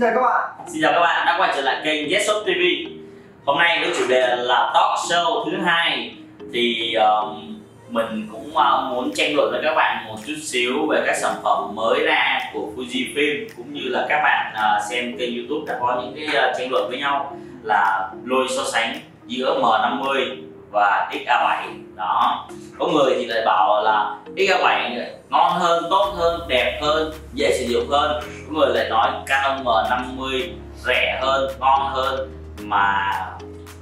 Xin chào các bạn. Xin chào các bạn đã quay trở lại kênh zShop TV. Hôm nay với chủ đề là talk show thứ hai thì mình cũng muốn tranh luận với các bạn một chút xíu về các sản phẩm mới ra của Fujifilm, cũng như là các bạn xem kênh YouTube đã có những cái tranh luận với nhau là lôi so sánh giữa M50 và X-A7. Đó, có người thì lại bảo là X-A7 ngon hơn, tốt hơn, đẹp hơn, dễ sử dụng hơn. Có người lại nói Canon M50 rẻ hơn, ngon hơn, mà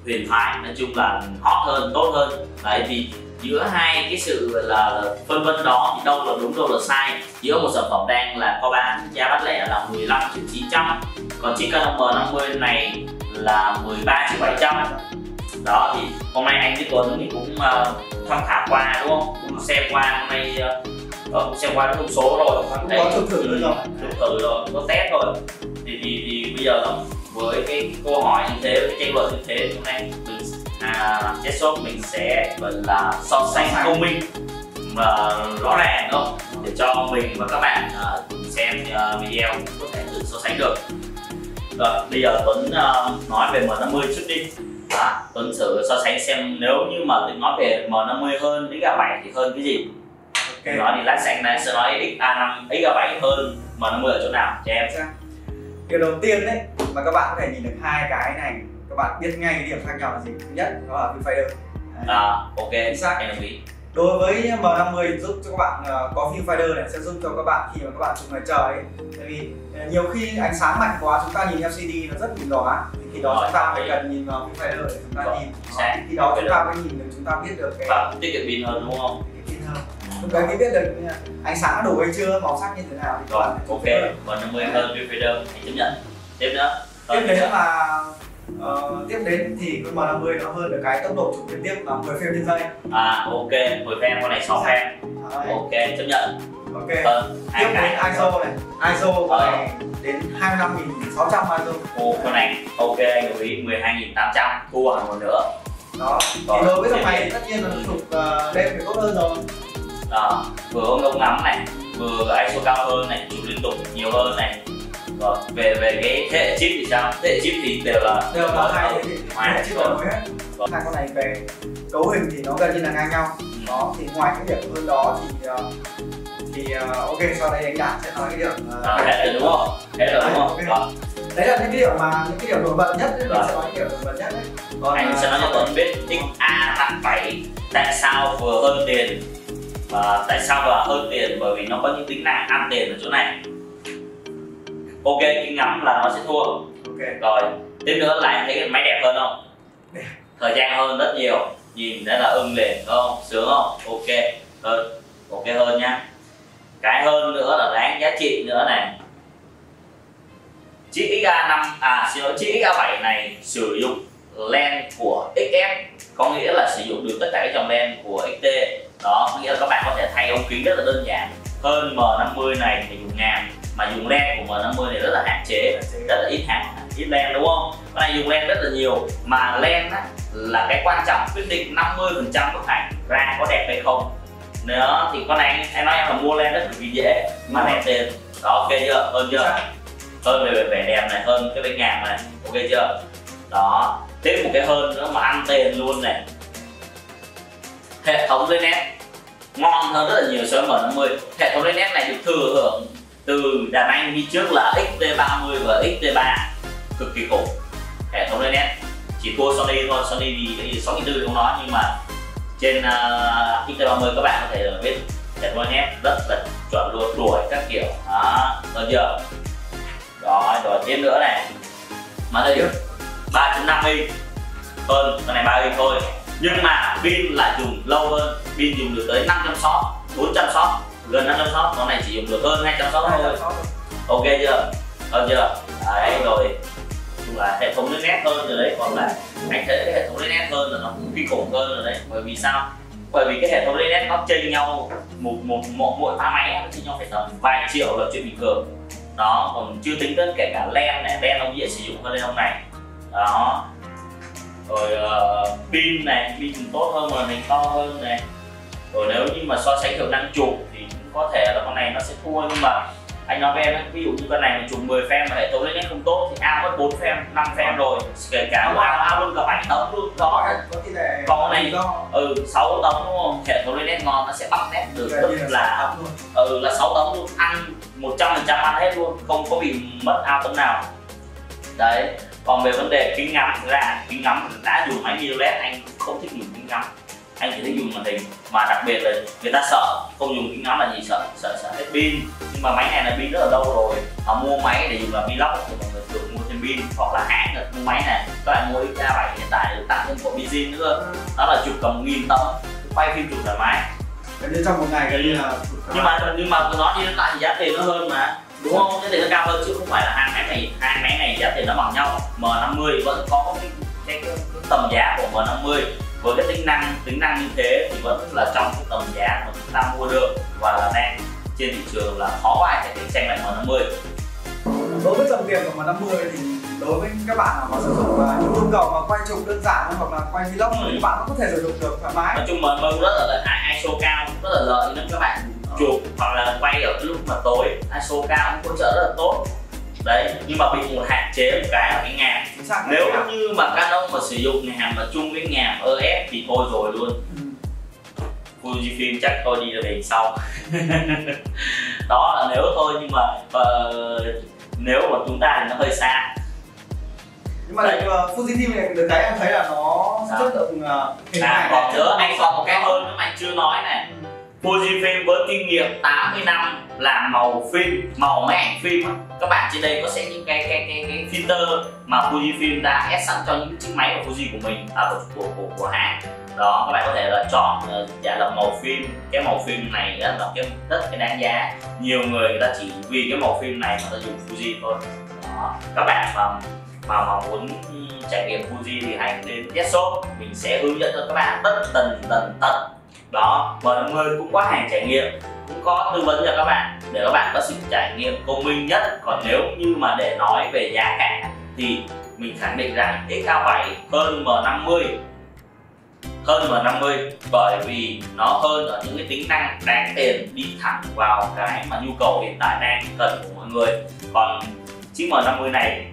huyền thoại, nói chung là hot hơn, tốt hơn. Đấy, thì giữa hai cái sự là phân vân đó thì đâu là đúng, đâu là sai. Giữa một sản phẩm đang là có bán giá bán lẻ là 15.900, còn chiếc Canon M50 này là 13.700. Đó, thì hôm nay anh với Tuấn thì cũng tham khảo qua, đúng không? Cũng xem qua hôm nay, xem qua thông số rồi, cũng có thử rồi, có test rồi. Thì bây giờ với cái câu hỏi như thế, với cái tranh luận như thế, hôm nay mình zShop mình sẽ gọi là so sánh công minh và rõ ràng, đúng không? Để cho mình và các bạn xem video có thể tự so sánh được. Rồi, bây giờ Tuấn nói về M50 trước đi. Đó, Tuấn thử so sánh xem nếu như mà Tuấn nói về M50 hơn X-A7 thì hơn cái gì? Okay. Nói thì lát sẵn này sẽ nói X-A5, X-A7 hơn M50 ở chỗ nào cho em. Điều đầu tiên đấy mà các bạn có thể nhìn được hai cái này, các bạn biết ngay cái điểm khác nhau là gì. Thứ nhất đó là viewfinder. Ok, chính xác, em đồng ý. Đối với M50 giúp cho các bạn có viewfinder này, sẽ giúp cho các bạn khi mà các bạn chụp ngoài trời ấy. Tại vì nhiều khi ánh sáng mạnh quá chúng ta nhìn LCD nó rất mịn đỏ, thì khi đó chúng ta phải cần nhìn vào viewfinder để chúng ta nhìn. Khi đó chúng ta mới nhìn được, chúng ta biết được cái tiết kiệm pin hơn, đúng không? Chúng ta mới biết được ánh sáng đủ hay chưa, màu sắc như thế nào. Rồi, ok, M50 hơn viewfinder, anh chấp nhận. Tiếp nữa. Tiếp đến thì con M50 nó hơn được cái tốc độ chụp liên tiếp là 10 frame trên giây. Ok, 10 frame, con này 6 frame. Ok, chấp nhận. Ok. Tiếp đến ISO này. ISO con này đến 25.600 ISO. Ồ, con này ok, anh đồng ý, 12.800, thua hẳn một nữa. Đó. Thì đối với dòng này tất nhiên là chụp đêm thì tốt hơn rồi. Đó, vừa ngông ngắm này, vừa ISO cao hơn này, chụp liên tục nhiều hơn này. Rồi, về cái thế hệ chip thì sao? Thế hệ chip thì đều là hai thế hệ chip mới hết. Hai con này về cấu hình thì nó gần như là ngang nhau. Đó, thì ngoài cái điểm hơn đó thì ok, sau đây anh Đạt sẽ nói cái điểm hết rồi, đúng không? Hết rồi, đúng không? Đó. Đấy là những cái điểm mà nổi bật nhất đấy, mình sẽ nói cái điểm nổi bật nhất đấy. Còn anh sẽ nói cho Tuấn biết X-A7 tại sao vừa hơn tiền, và tại sao là hơn tiền, bởi vì nó có những tính năng ăn tiền ở chỗ này. Ok, khi ngắm là nó sẽ thua. Ok. Rồi, tiếp nữa là em thấy cái máy đẹp hơn không? Đẹp. Thời gian hơn rất nhiều. Nhìn thấy là ưng liền, đúng không? Sướng không? Ok. Hơn. Ok hơn nha. Cái hơn nữa là đáng giá trị nữa này. Chiếc chiếc X-A7 này sử dụng lens của XF, có nghĩa là sử dụng được tất cả các dòng lens của XT. Đó, có nghĩa là các bạn có thể thay ống kính rất là đơn giản. Hơn M50 này thì dùng ngàm, mà dùng len của M50 này rất là hạn chế, rất là ít len, đúng không? Con này dùng len rất là nhiều, mà len á, là cái quan trọng quyết định 50% bức ảnh ra có đẹp hay không. Đó, thì con này anh nói em là mua len rất là dễ mà đẹp tiền. Đó, ok chưa? Hơn chưa? Hơn về vẻ đẹp này, hơn cái bánh ngàm này, ok chưa? Đó, tiếp một cái hơn nữa mà ăn tiền luôn này. Hệ thống lên nét ngon hơn rất là nhiều so với M50. Hệ thống lên nét này được thừa hưởng từ đàn anh đi trước là X-T30 và X-T3, cực kỳ khổ. Hệ thống lên nét chỉ thua Sony thôi, Sony thì 64 không nói, nhưng mà trên X-T30 các bạn có thể biết hệ thống lên nét rất là chuẩn luôn, đuổi các kiểu. Đó, hơn chưa? Rồi, tiếp nữa này, mà đây 3.5 inch hơn con này 3 inch thôi, nhưng mà pin lại dùng lâu hơn, pin dùng được tới 500 shot, 400 shot, gần 500 shot, con này chỉ dùng được hơn 200 shot thôi. Ok chưa? Hơn chưa? Đấy, rồi là hệ thống lên nét hơn rồi đấy, còn là anh thấy cái hệ thống lên nét hơn là nó cũng kinh khủng hơn rồi đấy. Bởi vì sao? Bởi vì cái hệ thống lên nét nó chênh nhau mỗi pha máy nó chênh nhau phải tầm vài triệu là chuyện bình thường. Đó, còn chưa tính tới kể cả len này, len ông dễ sử dụng hơn len ông này. Đó. Rồi pin này, pin tốt hơn mà mình to hơn này. Rồi nếu như mà so sánh hiệu năng chụp thì cũng có thể là con này nó sẽ thua, nhưng mà Anh nói với em, ví dụ như con này mình chụp 10 frame mà hệ thống lên nét không tốt thì ao mất 4 frame, 5 frame rồi. Kể cả ao luôn cả 7 tấm luôn đó. Có thì để con này 6 tấm đúng không? Hệ thống lên nét ngon nó sẽ bắt nét được tức là 6 tấm luôn, ăn 100% ăn hết luôn, không có bị mất ao tấm nào. Đấy. Còn về vấn đề kính ngắm, kính ngắm đã dùng máy micro LED anh không thích dùng kính ngắm, anh chỉ thích dùng màn hình. Mà đặc biệt là người ta sợ không dùng kính ngắm là gì, sợ hết pin. Nhưng mà máy này là pin rất là lâu rồi, họ mua máy để dùng làm vlog thì mọi người thường mua thêm pin, hoặc là hãng được mua máy này các bạn mua X-A7 hiện tại được tặng thêm bộ pin nữa, đó là chụp tầm 1000 tấm quay phim chụp thoải mái trong một ngày. Nhưng mà nó đi lại thì giá tiền nó hơn mà, đúng không? Thế thì nó cao hơn chứ không phải là hai máy này giá tiền nó bằng nhau. M50 vẫn có cái tầm giá của M50 với cái tính năng như thế thì vẫn là trong cái tầm giá mà chúng ta mua được và là đang trên thị trường là khó ai thể cạnh tranh lại M50. Đối với tầm tiền của M50 thì đối với các bạn nào mà sử dụng những nhu cầu mà quay chụp đơn giản hoặc là quay vlog thì các bạn cũng có thể sử dụng được thoải mái. Nói chung M50 rất là lợi, ISO cao rất là lợi nên các bạn chụp hoặc là quay ở cái lúc mà tối ISO cao cũng hỗ trợ rất là tốt. Đấy, nhưng mà bị một hạn chế một cái là cái ngàm. Nếu như mà Canon mà sử dụng ngàm mà chung với ngàm EF thì thôi rồi luôn. Fujifilm chắc tôi đi là về sau. Đó là nếu thôi, nhưng mà nếu mà chúng ta thì nó hơi xa. Nhưng mà Fujifilm này được cái em thấy là nó chất lượng hình ảnh. Còn nữa anh còn một cái hơn mà anh chưa nói này. Fujifilm với kinh nghiệm 80 năm làm màu phim, màu máy ảnh phim, các bạn trên đây có sẽ những cái filter mà Fujifilm đã ép sẵn cho những chiếc máy của Fuji của mình, của hãng. Đó, các bạn có thể là chọn giả lập màu phim. Cái màu phim này là cái rất cái đáng giá. Nhiều người ta chỉ vì cái màu phim này mà ta dùng Fuji thôi. Đó, các bạn mà muốn trải nghiệm Fuji thì hãy đến zShop, mình sẽ hướng dẫn cho các bạn tận. Đó, M50 cũng có hàng trải nghiệm, cũng có tư vấn cho các bạn để các bạn có sự trải nghiệm công minh nhất. Còn nếu như mà để nói về giá cả thì mình khẳng định rằng X-A7 hơn M50, bởi vì nó hơn ở những cái tính năng đáng tiền, đi thẳng vào cái mà nhu cầu hiện tại đang cần của mọi người. Còn chiếc M50 này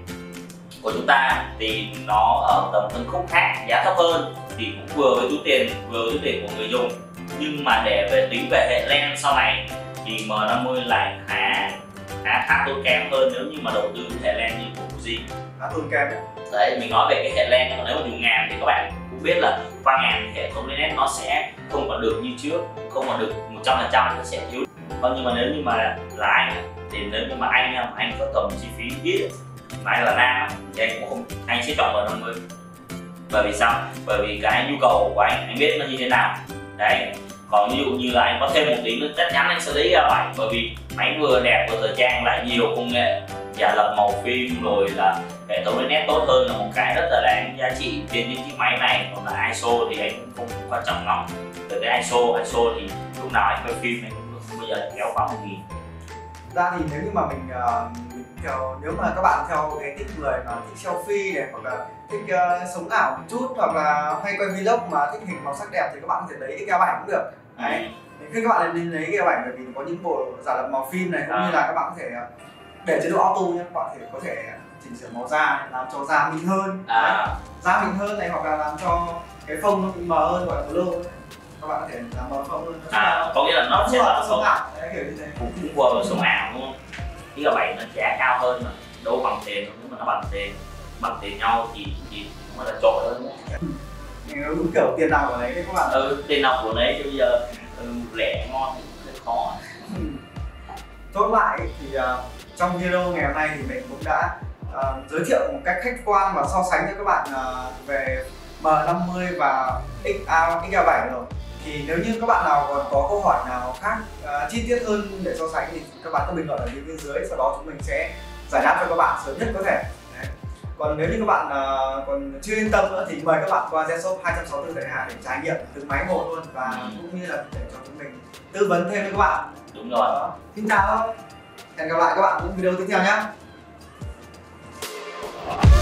của chúng ta thì nó ở tầm phân khúc khác, giá thấp hơn thì cũng vừa với túi tiền, của người dùng. Nhưng mà để về tính về hệ lens sau này thì M50 lại khá tốn kém hơn nếu như mà đầu tư hệ lens như của Fuji. Khá tốn kém. Đấy, mình nói về cái hệ lens, còn nếu mà dùng ngàm thì các bạn cũng biết là qua ngàm thì hệ thống lên nét nó sẽ không còn được như trước, không còn được 100%, nó sẽ thiếu. Còn nhưng mà nếu như mà là anh thì nếu như mà anh có tầm chi phí ít mà anh là nam thì anh cũng không, anh sẽ chọn M50. Bởi vì sao? Bởi vì cái nhu cầu của anh biết nó như thế nào. Đấy. Còn ví dụ như là anh có thêm một tí nữa chắc chắn anh sẽ lấy X-A7, bởi vì máy vừa đẹp vừa thời trang lại nhiều công nghệ giả lập màu phim rồi là hệ thống lên nét tốt hơn là một cái rất là đáng giá trị trên những chiếc máy này. Còn là ISO thì anh cũng không quan trọng lắm. Từ cái ISO thì lúc nào anh quay phim anh cũng không bao giờ kéo quá 1000. Ra thì nếu như mà nếu mà các bạn theo cái thích người mà thích selfie này, hoặc là thích sống ảo một chút, hoặc là hay quay vlog mà thích hình màu sắc đẹp thì các bạn có thể lấy X-A7 cũng được. Đấy. Khi các bạn nên lấy X-A7 bởi vì có những bộ giả lập màu phim này, cũng như là các bạn có thể để chế độ auto nhé, các bạn có thể chỉnh sửa màu da, làm cho da mịn hơn, da mịn hơn này, hoặc là làm cho cái phông mờ hơn, gọi là glow. Các bạn có thể làm mờ phông hơn. Có nghĩa là nó sẽ là sống ảo, kiểu như thế. Cũng vừa là sống ảo đúng không? X-A7 nó giá cao hơn mà đâu bằng tiền, nhưng mà nó bằng tiền nhau thì nó là trội hơn. Đúng kiểu tiền nào của đấy các bạn. Tiền nào của đấy chứ bây giờ lẻ ngon thì rất khó. Chốt lại thì trong video ngày hôm nay thì mình cũng đã giới thiệu một cách khách quan và so sánh cho các bạn về M50 và X-A7 rồi. Thì nếu như các bạn nào còn có câu hỏi nào khác chi tiết hơn để so sánh thì các bạn có bình luận ở bên dưới, sau đó chúng mình sẽ giải đáp cho các bạn sớm nhất có thể. Đấy. Còn nếu như các bạn còn chưa yên tâm nữa thì mời các bạn qua zShop 264 Đại Hà để trải nghiệm từng máy một luôn, và cũng như là để cho chúng mình tư vấn thêm với các bạn. Đúng rồi. Xin chào, hẹn gặp lại các bạn những video tiếp theo nhé.